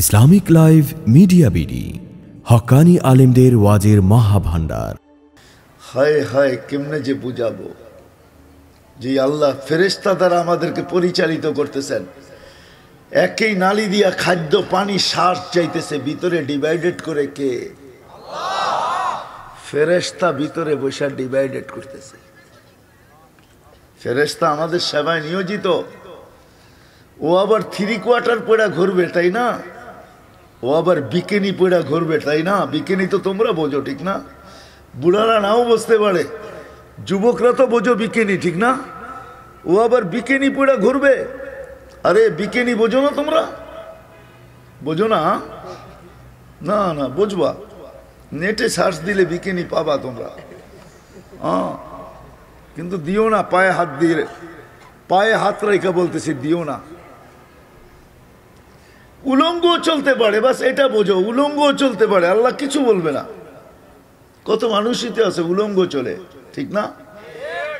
Islamic live media BD हक्कानी आलिमदेर वाजेर महाभाण्डार। हाय हाय केमने जे बुझाबो जे आल्लाह फेरेश्ता द्वारा आमादेरके परिचालित करतेछेन। एकेई नाली दिया खाद्य पानी श्वास जाइतेछे, भितरे डिवाइडेड करे के? आल्लाह। फेरेश्ता भितरे बसा डिवाइडेड करतेछे। फेरेश्ता आमादेर सेवाय नियोजित, ओ आबार थ्री क्वार्टार पड़ा घुरबे ताई ना, वो आबार बिकिनी पड़ा घुरबे ताई ना। बिकिनी तो तुम्हारा बोझो ठीक ना, बुढ़ारा नाओ बुझते पारे, युवकरा तो बोझो बिकिनी ठीक ना, वो आबार बिकिनी पड़ा घुरबे। अरे बिकिनी बोझो ना तुम्हारा, बोझो ना? ना ना बुझबा, नेटे सार्च दिले बिकिनी पाबा तुम्हारा। हाँ किन्तु दिओ ना, पाए हाथ दिए, पाए हाथ रेखा बोलतेछि दिओ ना। उलंग चलते पारे, बस एटा बोझो, उलंग चलते पारे, आल्लाह किछु बोलबे ना। कत मानुषी ते आछे उलंग चले, ठीक ना?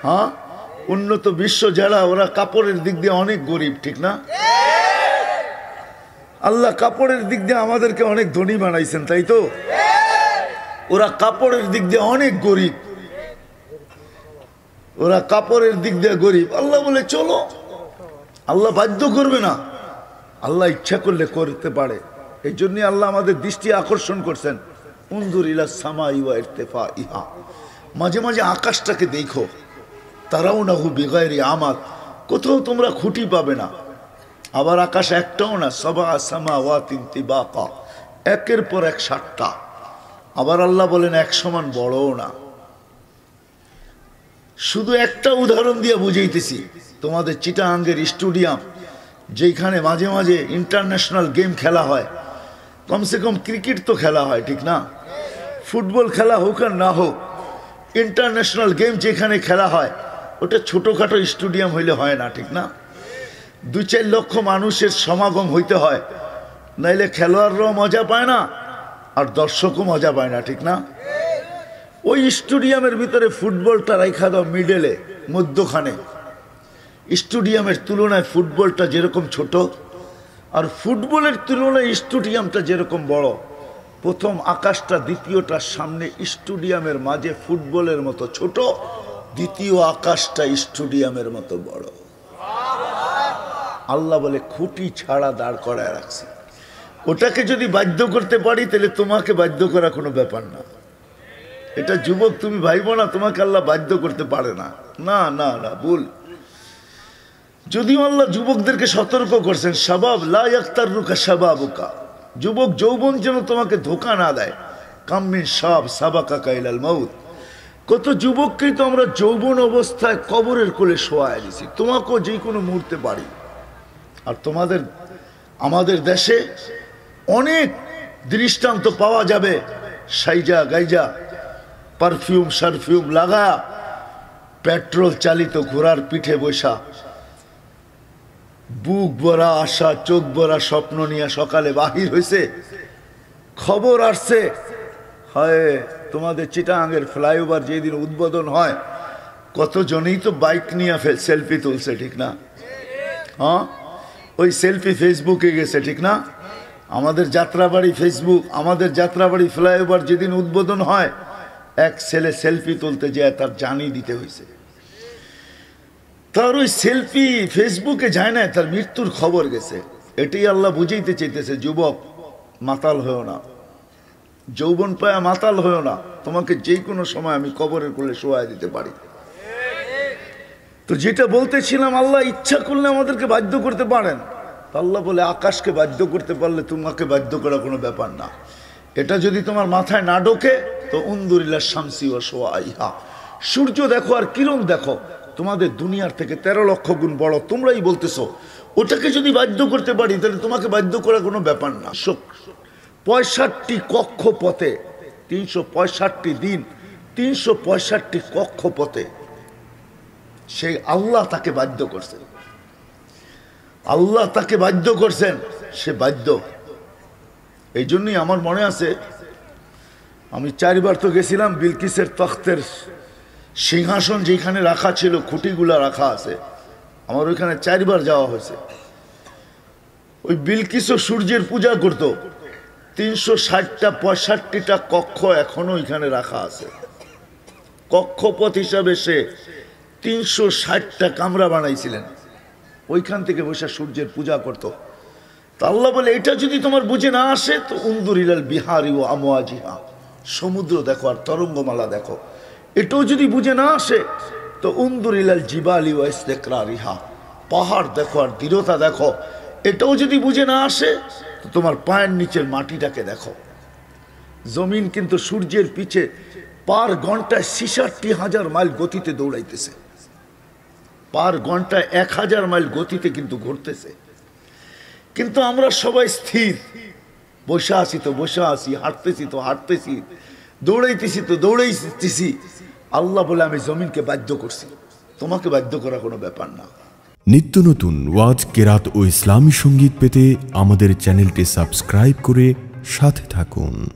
हाँ उन्नत विश्व जारा, ओरा कापड़ेर दिक दिये अनेक गरीब, ठीक ना? आल्लाह कापड़ेर दिक दिये आमादेरके अनेक धनी बानाइछेन, ताई तो? ओरा कापड़ेर दिक दिये अनेक गरीब, ओरा कापड़ेर दिक दिये गरीब। आल्लाह बोले चलो, आल्लाह बाध्य करबे ना, आल्लाह इच्छा करले करते पारे। एई जन्य आल्लाह आमादेर दृष्टि आकर्षण करছেন। उनजुर इला सामाई वा इरतिफाइहा, माझे माझे आकाशटाके देखो। ताराउनाहु बिगैरि आमाद, कोथाओ तोमरा खुंटी पाबे ना। आबार आकाश एकटाओ ना, सबा सामावातिन तिबाका, एकेर पर एक सातटा। आबार आल्लाह बोलेन एक समान बड़ो ना। शुधु एकटा उदाहरण दिये बुझाइतेछि, तोमादेर चिटागांगेर स्टेडियाम যেখানে মাঝে মাঝে ইন্টারন্যাশনাল গেম খেলা হয়, কমসে কম ক্রিকেট তো খেলা হয় ঠিক না? ফুটবল খেলা হোক আর না হোক, ইন্টারন্যাশনাল গেম যেখানে খেলা হয় ওটা ছোটোখাটো স্টেডিয়াম হইলে হয় না ঠিক না? 2-4 লক্ষ মানুষের সমাগম হইতে হয়, নাইলে খেলোয়াড়রাও মজা পায় না আর দর্শকও মজা পায় না ঠিক না? ওই স্টেডিয়ামের ভিতরে ফুটবলটা রাইখা দাও মিডলে, মধ্যখানে। स्टेडियमेर तुलनाय फुटबलटा जेरकम छोटो और फुटबलेर तुलनाय स्टेडियमटा जेरकम बड़ो। प्रथम आकाशटा द्वितीयटार सामने स्टेडियमेर माझे फुटबलेर मतो छोटो, द्वितीय आकाशटा स्टेडियमेर मतो बड़ो। आल्लाह बोले खुंटी छाड़ा दाड़ कराया राखछे, ओटाके जोदि बाध्य करते पारी ताहले तोमाके बाध्य करा कोनो ब्यापार ना। एटा युवक तुमि भाइबो ना तोमाके आल्लाह बाध्य करते पारे ना, ना ना ना भूल। যদিও আল্লাহ যুবকদেরকে সতর্ক করছেন, শাবাব লা ইয়াক্তারুকা শাবাবুকা, যুবক যৌবন যেন তোমাকে ধোঁকা না দেয়। কাম্মিন শাব সাবাকা কাইলাল মাউত, কত যুবককে তো আমরা যৌবন অবস্থায় কবরের কোলে শোয়ায় দিয়েছি। তোমাকেও যে কোনো মুহূর্তে পারি। আর তোমাদের আমাদের দেশে অনেক দৃষ্টান্ত পাওয়া যাবে, সাইজা গাইজা পারফিউম সারফিউম লাগা পেট্রোল চালিত ঘোড়ার পিঠে বসা, বুক ভরা আশা চোখ ভরা স্বপ্ন নিয়ে সকালে বাহির হয়েছে। খবর আসছে, হায় তোমাদের চিটাগাংয়ের ফ্লাইওভার যেদিন উদ্বোধন হয় কতজনই তো বাইক নিয়ে সেলফি তুলছে ঠিক না? হ্যাঁ ওই সেলফি ফেসবুকে গেছে ঠিক না? আমাদের যাত্রাবাড়ি ফেসবুক, আমাদের যাত্রাবাড়ি ফ্লাইওভার যেদিন উদ্বোধন হয় এক ছেলে সেলফি তুলতে যায়, তার জানি দিতে হয়েছে। তার ওই সেলফি ফেসবুকে যায় না, তার মৃত্যুর খবর গেছে। এটাই আল্লাহ বুঝাইতে চাইতেছে, যুবক মাতাল হয়েও না, যৌবন পায়া মাতাল হয়েও না, তোমাকে যে কোনো সময় আমি কবরের কোলে শোয়ায় দিতে পারি। তো যেটা বলতেছিলাম, আল্লাহ ইচ্ছা করলে আমাদেরকে বাধ্য করতে পারেন। আল্লাহ বলে আকাশকে বাধ্য করতে পারলে তোমাকে বাধ্য করা কোনো ব্যাপার না। এটা যদি তোমার মাথায় না ঢোকে তো উনদুরিল্লাহ শামসি ও শোয়া ইহা, সূর্য দেখো আর কিরণ দেখো, তোমাদের দুনিয়ার থেকে 13 লক্ষ গুণ বড়। তোমরাই বলতেছো ওটাকে যদি বাধ্য করতে পারি তাহলে তোমাকে বাধ্য করা কোনো ব্যাপার না। 365 কক্ষপথে, 365 দিন, 365 কক্ষপথে সেই আল্লাহ তাকে বাধ্য করছেন, আল্লাহ তাকে বাধ্য করছেন, সে বাধ্য। এই জন্যই আমার মনে আছে আমি 4বার তো গেছিলাম বিলকিসের তখতের সিংহাসন যেখানে রাখা ছিল, খুঁটিগুলা রাখা আছে, আমার ওইখানে 4বার যাওয়া হয়েছে। ওই বিলকিস সূর্যের পূজা করত ৩৬০টা ৬৫টা কক্ষ এখনো এখানে রাখা আছে। কক্ষপথ হিসাবে সে ৩৬০টা কামরা বানাইছিলেন, ওইখান থেকে বসে সূর্যের পূজা করত। তো আল্লাহ বলে এটা যদি তোমার বুঝে না আসে তো উন্দুরিলাল বিহারি ও আমওয়াজিহা, সমুদ্র দেখো আর তরঙ্গমালা দেখো। এটাও যদি বুঝে না আসে তো উন্দুরিলাল জিবালি ও ইস্তিকরারিহা, পাহাড় দেখো আর দৃঢ়তা দেখো। এটাও যদি বুঝে না আসে তো তোমার পায়ের নিচের মাটিটাকে দেখো। জমিন কিন্তু সূর্যের পিছে পার ঘন্টায় ৬৬,০০০ মাইল গতিতে দৌড়াইতেছে, পার ঘন্টায় ১,০০০ মাইল গতিতে কিন্তু ঘুরতেছে। কিন্তু আমরা সবাই স্থির বসে আছি তো বসে আছি, হাঁটতেছি তো হাঁটতেছি, দৌড়াইতেছি তো দৌড়াইতেছি। আল্লাহ বলে আমি জমিনকে বাধ্য করছি, তোমাকে বাধ্য করা কোনো ব্যাপার না। নিত্য নতুন ওয়াজ, কেরাত ও ইসলামী সঙ্গীত পেতে আমাদের চ্যানেলটি সাবস্ক্রাইব করে সাথে থাকুন।